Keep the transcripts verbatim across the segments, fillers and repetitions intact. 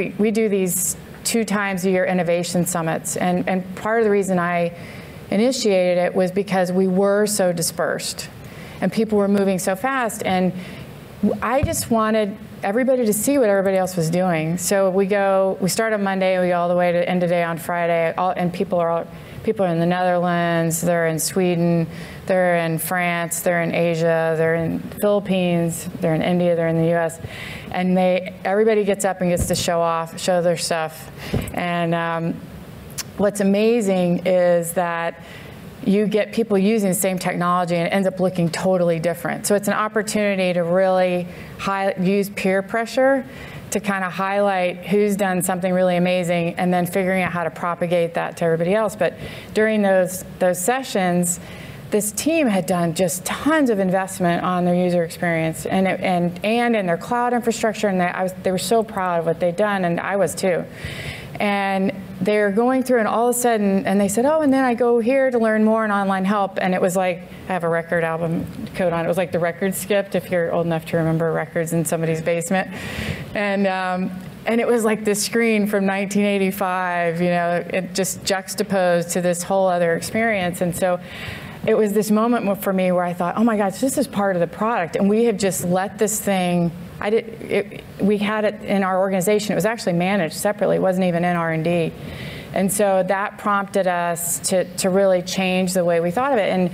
we, we do these two times a year innovation summits. And, and part of the reason I initiated it was because we were so dispersed and people were moving so fast. And I just wanted everybody to see what everybody else was doing. So we go, we start on Monday, we go all the way to end of day on Friday, all, and people are all, people are in the Netherlands, they're in Sweden, they're in France, they're in Asia, they're in Philippines, they're in India, they're in the U S. And they, everybody gets up and gets to show off, show their stuff. And um, what's amazing is that you get people using the same technology and it ends up looking totally different. So it's an opportunity to really high, use peer pressure to kind of highlight who's done something really amazing and then figuring out how to propagate that to everybody else. But during those, those sessions, this team had done just tons of investment on their user experience and, it, and, and in their cloud infrastructure. And they, I was, they were so proud of what they'd done, and I was too. And they're going through, and all of a sudden, and they said, oh, and then I go here to learn more on online help. And it was like, I have a record album coat on. It was like the record skipped, if you're old enough to remember records in somebody's basement. And, um, and it was like this screen from nineteen eighty-five, you know, it just juxtaposed to this whole other experience. And so it was this moment for me where I thought, oh my gosh, this is part of the product. And we have just let this thing, I did, it, we had it in our organization. It was actually managed separately. It wasn't even in R and D. And so that prompted us to, to really change the way we thought of it. And,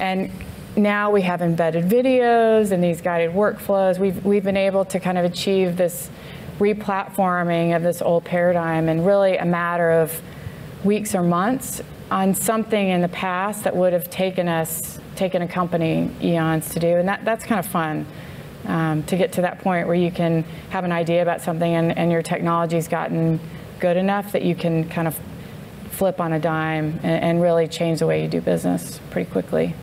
and now we have embedded videos and these guided workflows. We've, we've been able to kind of achieve this replatforming of this old paradigm in really a matter of weeks or months on something in the past that would have taken us, taken a company eons to do. And that, that's kind of fun. Um, to get to that point where you can have an idea about something and, and your technology's gotten good enough that you can kind of flip on a dime and, and really change the way you do business pretty quickly.